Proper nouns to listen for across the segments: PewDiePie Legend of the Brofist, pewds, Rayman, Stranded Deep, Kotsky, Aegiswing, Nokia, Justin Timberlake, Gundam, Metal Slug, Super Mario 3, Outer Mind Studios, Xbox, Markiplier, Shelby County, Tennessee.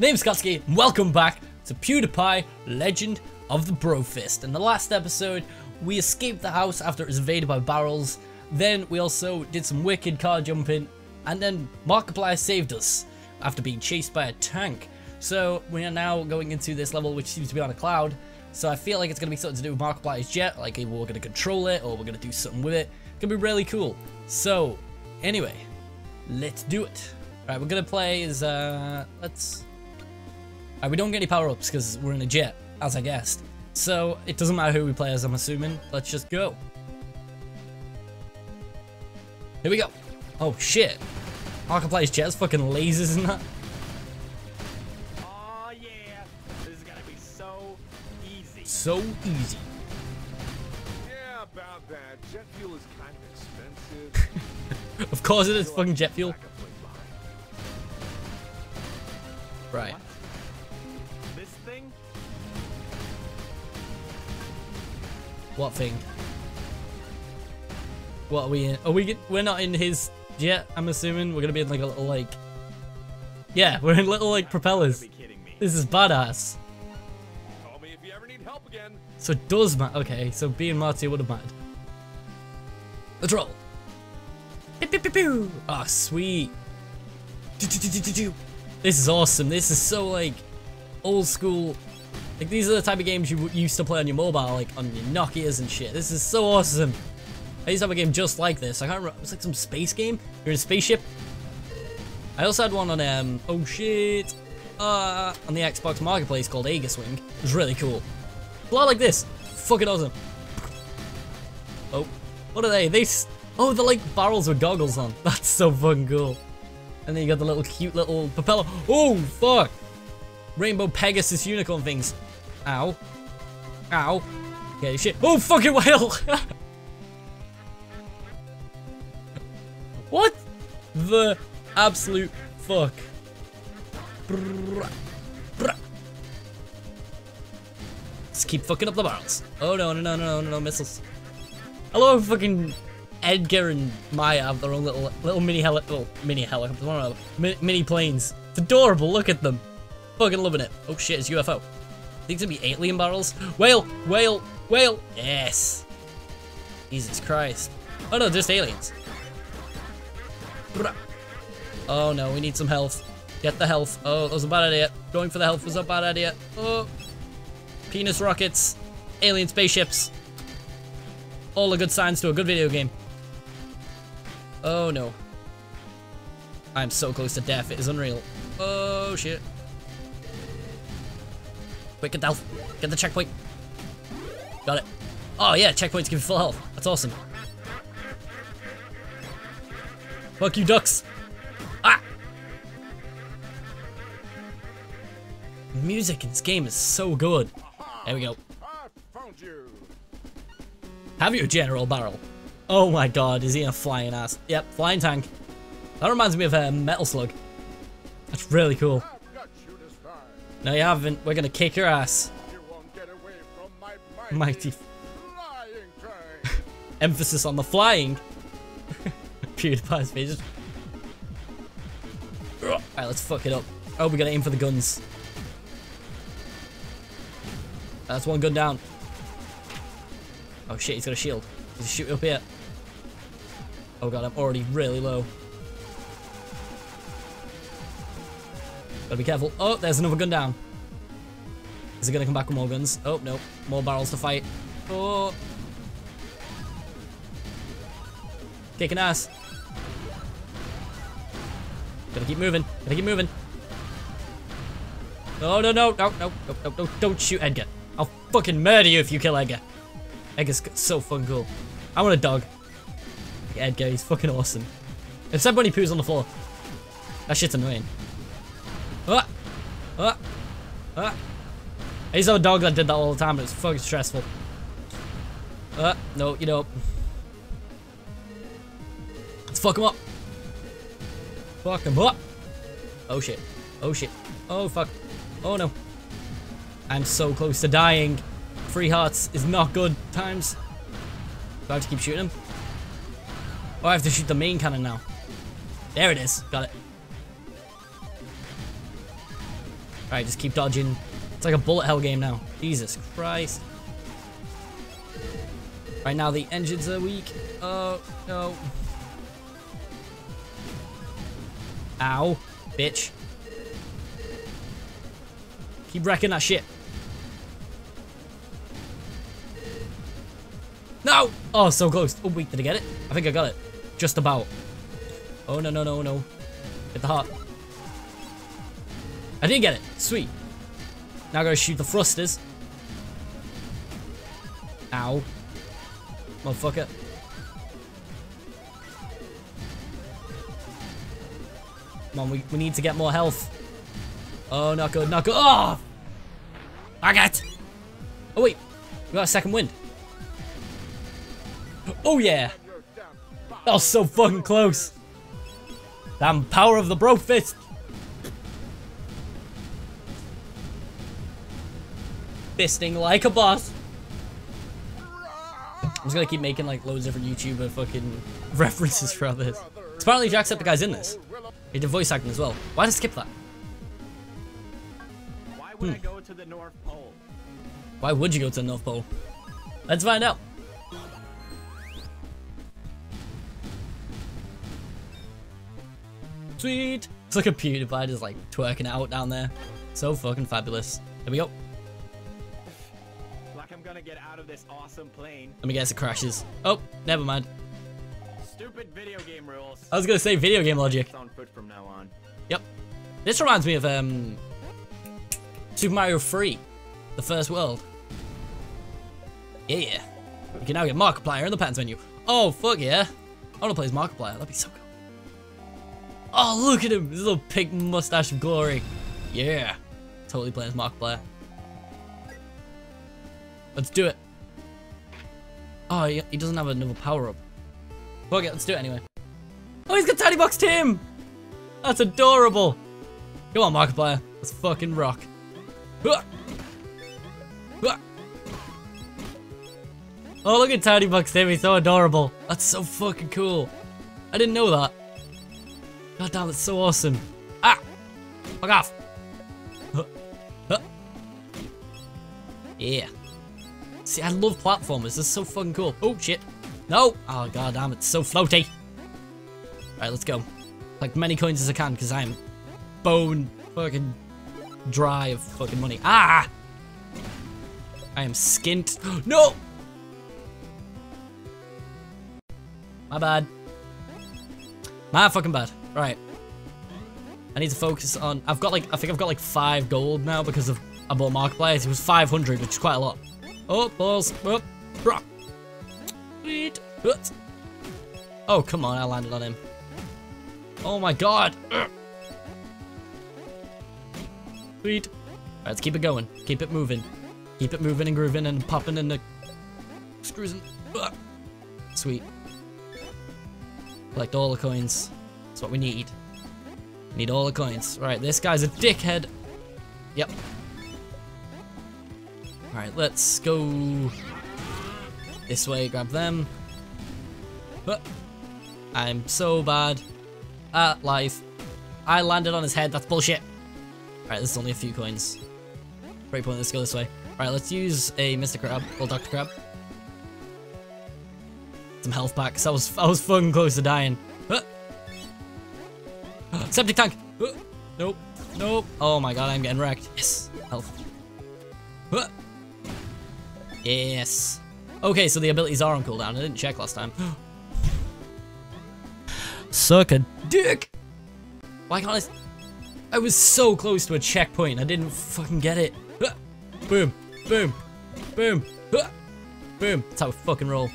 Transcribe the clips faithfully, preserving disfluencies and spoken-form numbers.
My name's Kotsky, and welcome back to PewDiePie Legend of the Brofist. In the last episode, we escaped the house after it was invaded by barrels. Then we also did some wicked car jumping, and then Markiplier saved us after being chased by a tank. So we are now going into this level, which seems to be on a cloud. So I feel like it's going to be something to do with Markiplier's jet, like either we're going to control it or we're going to do something with it. It's going to be really cool. So anyway, let's do it. All right, we're going to play is, uh, let's, all right, we don't get any power-ups because we're in a jet, as I guessed. So it doesn't matter who we play as, I'm assuming. Let's just go. Here we go. Oh, shit. Markiplier's jet's fucking lasers, isn't that? Oh, yeah. This is gonna be so easy. So easy. Yeah, about that. Jet fuel is kind of expensive. Of course it is, fucking jet fuel. Right. What? This thing? What thing? What are we in? Are we get, we're not in his jet, I'm assuming. We're gonna be in like a little like... Yeah, we're in little like propellers. This is badass. Call me if you ever need help again. So it does matter. Okay, so B and Marty would have mattered. Let's roll. Ah, oh, sweet. This is awesome. This is so like old school. Like these are the type of games you used to play on your mobile, like on your Nokias and shit. This is so awesome. I used to have a game just like this. I can't remember. It was like some space game. You're in a spaceship. I also had one on, um, oh shit, uh, on the Xbox Marketplace called Aegiswing. It was really cool. A lot like this. Fucking awesome. Oh, what are they? They, oh, they're like barrels with goggles on. That's so fucking cool. And then you got the little cute little propeller. Oh, fuck. Rainbow Pegasus unicorn things. Ow. Ow. Okay, shit. Oh, fucking whale. What the absolute fuck? Let's keep fucking up the barrels. Oh no, no, no, no, no, no, missiles. I love fucking Edgar and Maya have their own little, little mini heli- well, mini helicopter, mini, mini planes. It's adorable, look at them. Fucking loving it. Oh shit, it's U F O. I think it's gonna be alien barrels. Whale, whale, whale. Yes. Jesus Christ. Oh no, just aliens. Oh no, we need some health. Get the health. Oh, that was a bad idea. Going for the health was a bad idea. Oh. Penis rockets. Alien spaceships. All the good signs to a good video game. Oh no. I'm so close to death, it is unreal. Oh shit. Quick, get the health. Get the checkpoint. Got it. Oh yeah, checkpoints give you full health. That's awesome. Fuck you, ducks. Ah! The music in this game is so good. There we go. Have you a general barrel? Oh my god, is he a flying ass? Yep, flying tank. That reminds me of a uh, Metal Slug. That's really cool. No, you haven't. We're gonna kick your ass. You won't get away from my mighty, mighty flying train. Emphasis on the flying. PewDiePie's face. Alright, let's fuck it up. Oh, we gotta aim for the guns. That's one gun down. Oh shit, he's got a shield. He's shooting up here. Oh god, I'm already really low. Gotta be careful. Oh, there's another gun down. Is he gonna come back with more guns? Oh, no. More barrels to fight. Oh. Kicking ass. Gotta keep moving. Gotta keep moving. No, no, no, no, no, no, no, no, don't shoot Edgar. I'll fucking murder you if you kill Edgar. Edgar's so fucking cool. I want a dog. Edgar, he's fucking awesome. Except when he poos on the floor. That shit's annoying. Ah! Ah! Ah! I used to have a dog that did that all the time, but it was fucking stressful. Ah! No, you don't. Let's fuck him up. Fuck him up. Oh shit. Oh shit. Oh fuck. Oh no. I'm so close to dying. Three hearts is not good times. Do I have to keep shooting him? Oh, I have to shoot the main cannon now. There it is. Got it. Alright, just keep dodging. It's like a bullet hell game now. Jesus Christ. Right now the engines are weak. Oh, no. Ow. Bitch. Keep wrecking that shit. No! Oh, so close. Oh, wait, did I get it? I think I got it. Just about. Oh, no, no, no, no. Hit the heart. I did get it. Sweet. Now I gotta shoot the thrusters. Ow. Motherfucker. Come on, we, we need to get more health. Oh, not good, not good. Oh! I got it! Oh, wait. We got a second wind. Oh, yeah. That was so fucking close. Damn power of the Brofist. Fisting like a boss. I'm just gonna keep making like loads of different YouTuber fucking references throughout this. It's apparently Jacksepticeye's in this. He did voice acting as well. Why did I skip that? Why would hmm. I go to the North Pole? Why would you go to the North Pole? Let's find out. Sweet. It's like a PewDiePie just like twerking out down there. So fucking fabulous. Here we go. Like I'm gonna get out of this awesome plane. Let me guess, it crashes. Oh, never mind. Stupid video game rules. I was gonna say video game logic. It's on foot from now on. Yep. This reminds me of um Super Mario three, the first world. Yeah. You can now get Markiplier in the patterns menu. Oh fuck yeah. I wanna play as Markiplier, that'd be so cool. Oh, look at him! His little pink mustache of glory. Yeah. Totally playing as Markiplier. Let's do it. Oh, he doesn't have another power-up. Fuck it, let's do it anyway. Oh, he's got Tiny Box Tim! That's adorable! Come on, Markiplier. Let's fucking rock. Oh, look at Tiny Box Tim. He's so adorable. That's so fucking cool. I didn't know that. God damn, that's so awesome. Ah! Fuck off! Huh. Huh. Yeah. See, I love platformers. This is so fucking cool. Oh, shit. No! Oh, god damn, it's so floaty. Alright, let's go. Like, many coins as I can, because I'm bone fucking dry of fucking money. Ah! I am skint. No! My bad. My fucking bad. Right, I need to focus on, I've got like, I think I've got like five gold now because of, I bought Markiplier, it was five hundred, which is quite a lot. Oh, balls, oh, rock. Oh, come on, I landed on him. Oh my god. Sweet. Right, let's keep it going, keep it moving. Keep it moving and grooving and popping and the screws and, sweet. Collect all the coins. That's what we need. Need all the coins. Right, this guy's a dickhead. Yep. Alright, let's go this way, grab them. I'm so bad at life. I landed on his head, that's bullshit. Alright, this is only a few coins. Break point, let's go this way. Alright, let's use a Mister Crab or Doctor Crab. Some health packs. I was I was fucking close to dying. Septic tank! Uh, nope. Nope. Oh my god, I'm getting wrecked. Yes. Health. Uh, yes. Okay, so the abilities are on cooldown. I didn't check last time. Suck a dick! Why can't I... I was so close to a checkpoint. I didn't fucking get it. Uh, boom. Boom. Boom. Uh, boom. That's how we fucking roll.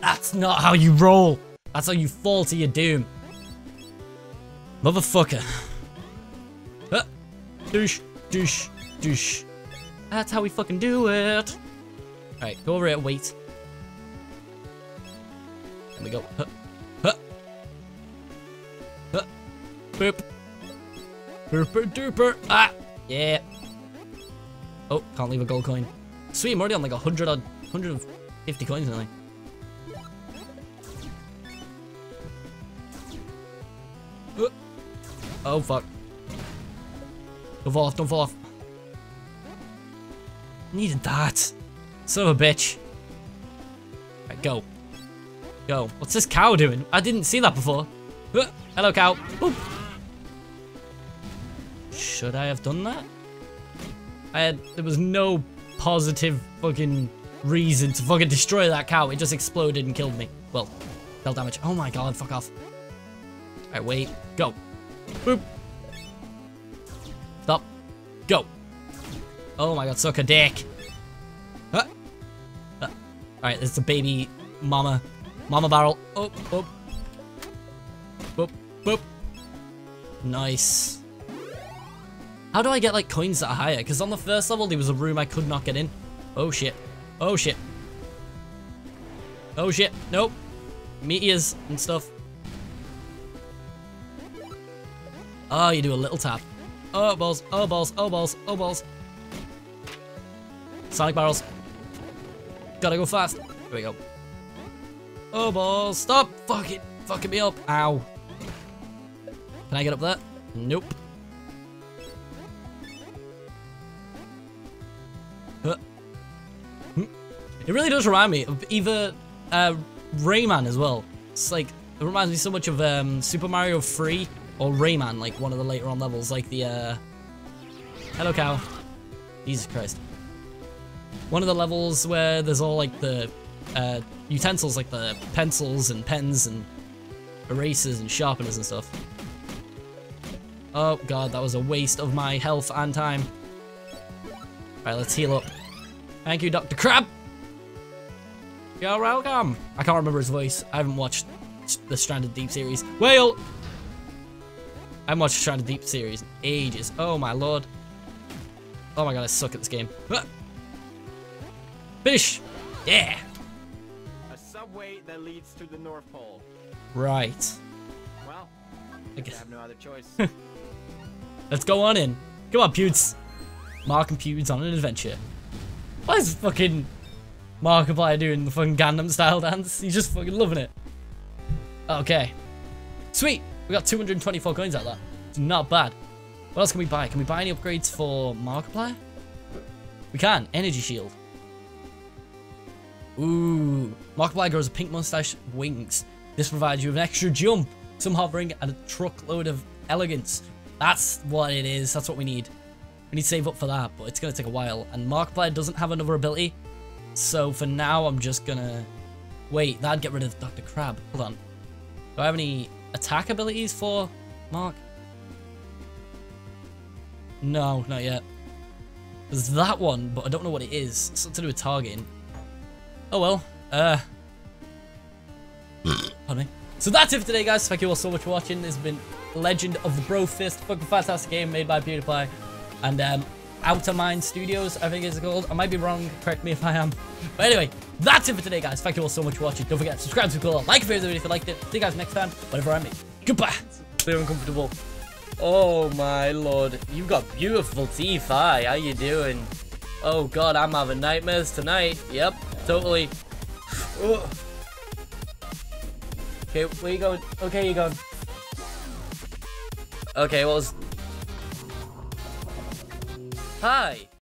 That's not how you roll. That's how you fall to your doom. Motherfucker. Ah. Douche, douche, douche. That's how we fucking do it. Alright, go over here, wait. There we go. Huh. Huh. Huh. Boop. Booper duper. Ah! Yeah. Oh, can't leave a gold coin. Sweet, I'm already on like a hundred odd, one hundred fifty coins or something. Oh, fuck. Don't fall off, don't fall off. Needed that. Son of a bitch. Right, go. Go. What's this cow doing? I didn't see that before. Hello, cow. Oop. Should I have done that? I had, there was no positive fucking reason to fucking destroy that cow. It just exploded and killed me. Well, fell damage. Oh my god, fuck off. Alright, wait. Go. Boop. Stop. Go. Oh my god, suck a dick. Huh? Uh, Alright, there's the baby mama. Mama barrel. Oh, oh. Boop, boop. Nice. How do I get, like, coins that are higher? Because on the first level, there was a room I could not get in. Oh, shit. Oh, shit. Oh, shit. Nope. Meteors and stuff. Oh, you do a little tap. Oh, balls. Oh, balls. Oh, balls. Oh, balls. Sonic barrels. Gotta go fast. Here we go. Oh, balls. Stop fucking, fucking me up. Ow. Can I get up there? Nope. It really does remind me of either uh, Rayman as well. It's like, it reminds me so much of um, Super Mario three or Rayman, like one of the later on levels, like the, uh... Hello, cow. Jesus Christ. One of the levels where there's all, like, the uh, utensils, like the pencils and pens and erasers and sharpeners and stuff. Oh, God, that was a waste of my health and time. Alright, let's heal up. Thank you, Doctor Crab! You're welcome. I can't remember his voice. I haven't watched the Stranded Deep series. Whale! I haven't watched the Stranded Deep series in ages. Oh my lord. Oh my god, I suck at this game. Finish! Yeah! A subway that leads to the North Pole. Right. Well, I guess I have no other choice. Let's go on in. Come on, Pewds. Mark and Pewds on an adventure. Why is fucking Markiplier doing the fucking Gundam style dance? He's just fucking loving it. Okay. Sweet! We got two hundred twenty-four coins out of that. It's not bad. What else can we buy? Can we buy any upgrades for Markiplier? We can. Energy shield. Ooh. Markiplier grows a pink mustache wings. This provides you with an extra jump, some hovering, and a truckload of elegance. That's what it is. That's what we need. We need to save up for that, but it's going to take a while. And Markiplier doesn't have another ability. So for now, I'm just gonna... Wait, that'd get rid of Doctor Crab. Hold on. Do I have any attack abilities for Mark? No, not yet. There's that one, but I don't know what it is. It's something to do with targeting. Oh well. Uh... Pardon me. So that's it for today, guys. Thank you all so much for watching. This has been Legend of the Brofist. Fucking fantastic game made by PewDiePie. And, um... Outer Mind Studios, I think it's called. I might be wrong, correct me if I am. But anyway, that's it for today, guys. Thank you all so much for watching. Don't forget to subscribe to the channel, like if you liked it. See you guys next time, whatever I make. Goodbye. They're uncomfortable. Oh my lord. You've got beautiful teeth. Hi, how you doing? Oh god, I'm having nightmares tonight. Yep, totally. Ooh. Okay, where you going? Okay, you going. Okay, what was... Hi!